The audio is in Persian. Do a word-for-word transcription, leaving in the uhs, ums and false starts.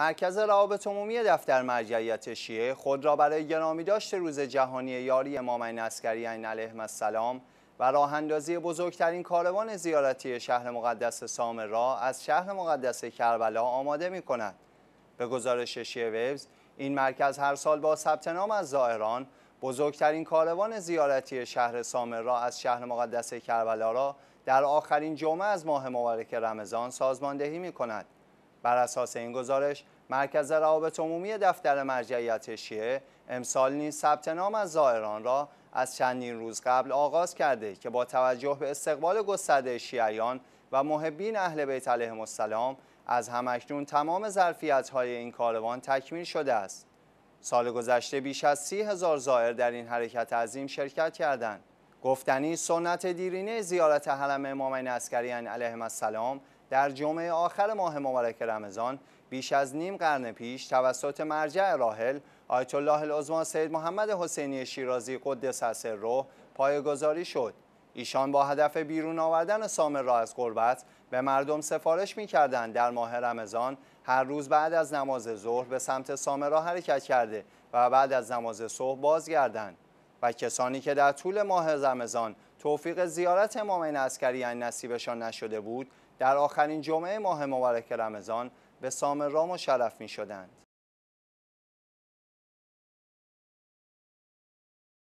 مرکز روابط عمومی دفتر مرجعیت شیعه خود را برای گرامیداشت روز جهانی یاری امامین عسکریین علیهم السلام و راه اندازی بزرگترین کاروان زیارتی شهر مقدس سامرا از شهر مقدس کربلا آماده می کند. به گزارش شیعه ویوز، این مرکز هر سال با ثبت نام از زائران بزرگترین کاروان زیارتی شهر سامرا از شهر مقدس کربلا را در آخرین جمعه از ماه مبارک رمضان سازماندهی می کند. بر اساس این گزارش، مرکز روابط عمومی دفتر مرجعیت شیعه امسال نیز ثبت نام از زائران را از چندین روز قبل آغاز کرده که با توجه به استقبال گسترده شیعیان و محبین اهل بیت علیهم السلام از همکنون تمام ظرفیت‌های این کاروان تکمیل شده است. سال گذشته بیش از سی هزار زائر در این حرکت عظیم شرکت کردند. گفتنی سنت دیرینه زیارت حرم امامین عسکریین علیهم السلام در جمعه آخر ماه مبارک رمضان بیش از نیم قرن پیش توسط مرجع راحل آیت الله العظمى سید محمد حسینی شیرازی قدس سره پایه‌گذاری شد. ایشان با هدف بیرون آوردن سامرا از غربت به مردم سفارش می‌کردند در ماه رمضان هر روز بعد از نماز ظهر به سمت سامرا حرکت کرده و بعد از نماز صبح بازگردند و کسانی که در طول ماه رمضان توفیق زیارت امامین عسکریین نصیبشان نشده بود در آخرین جمعه ماه مبارک رمضان به سامرا مشرف می‌شدند.